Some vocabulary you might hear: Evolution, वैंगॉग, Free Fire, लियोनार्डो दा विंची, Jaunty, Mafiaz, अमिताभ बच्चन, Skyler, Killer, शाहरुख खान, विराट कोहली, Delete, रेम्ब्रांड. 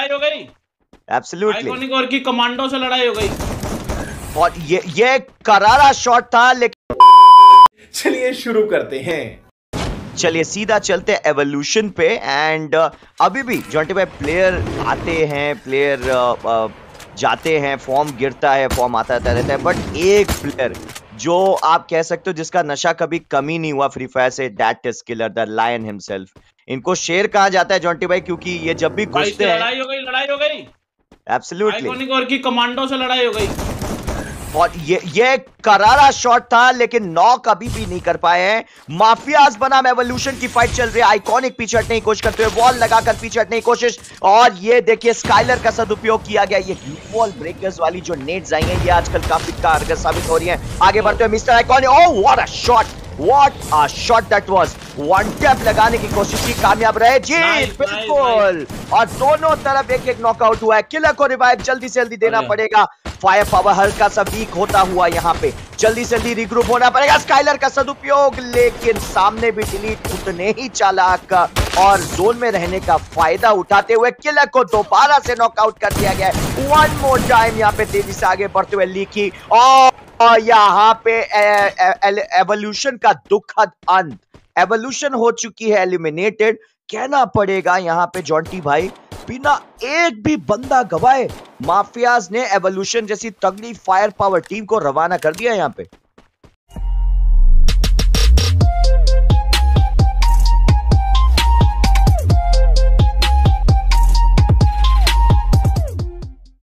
लड़ाई हो गई एब्सोल्युटली, आइकॉनिक और की कमांडो से लड़ाई हो गई और ये करारा शॉट था। लेकिन चलिए शुरू करते हैं, चलिए सीधा चलते हैं एवोल्यूशन पे। एंड अभी भी जॉन्टी भाई प्लेयर आते हैं, प्लेयर जाते हैं, फॉर्म गिरता है, फॉर्म आता रहता है, बट एक प्लेयर जो आप कह सकते हो जिसका नशा कभी कमी नहीं हुआ फ्री फायर से, that is killer the lion himself. इनको शेर कहा जाता है जॉन्टी भाई, क्योंकि ये जब भी घुसते हैं लड़ाई हो गई एब्सोल्युटली, आइकॉनिक और की कमांडो से लड़ाई हो गई और ये करारा शॉट था, लेकिन नॉक अभी भी नहीं कर पाए हैं। माफियाज बनाम एवोल्यूशन की फाइट चल रही है। आइकॉनिक पीछे हटने की कोशिश करते हुए वॉल लगाकर पीछे हटने की कोशिश, और ये देखिए स्काइलर का सदुपयोग किया गया। ये वॉल ब्रेकर्स वाली जो नेट्स आई हैं ये आजकल काफी कारगर साबित हो रही हैं। आगे बढ़ते हुए mister iconic, oh what a shot, what a shot that was. One tap लगाने की कोशिश की, कामयाब रहे जी बिल्कुल, और दोनों तरफ एक एक नॉकआउट हुआ है। किलर को रिवाइव जल्दी से जल्दी देना पड़ेगा, फायर पावर हल्का सा वीक होता हुआ यहाँ पे, जल्दी से जल्दी रिग्रुप होना पड़ेगा। स्काइलर का सदुपयोग, लेकिन सामने भी डिलीट उतने ही चालाक का और जोन में रहने का फायदा उठाते हुए किलर को दोबारा से नॉकआउट कर दिया गया है। वन मोर टाइम यहाँ पे तेजी से आगे बढ़ते हुए लीकी, और यहाँ पे एवोल्यूशन का दुखद अंत। एवोल्यूशन हो चुकी है एलिमिनेटेड, कहना पड़ेगा यहाँ पे जॉन्टी भाई, बिना एक भी बंदा गवाए माफियाज ने एवोल्यूशन जैसी तगड़ी फायर पावर टीम को रवाना कर दिया यहाँ पे।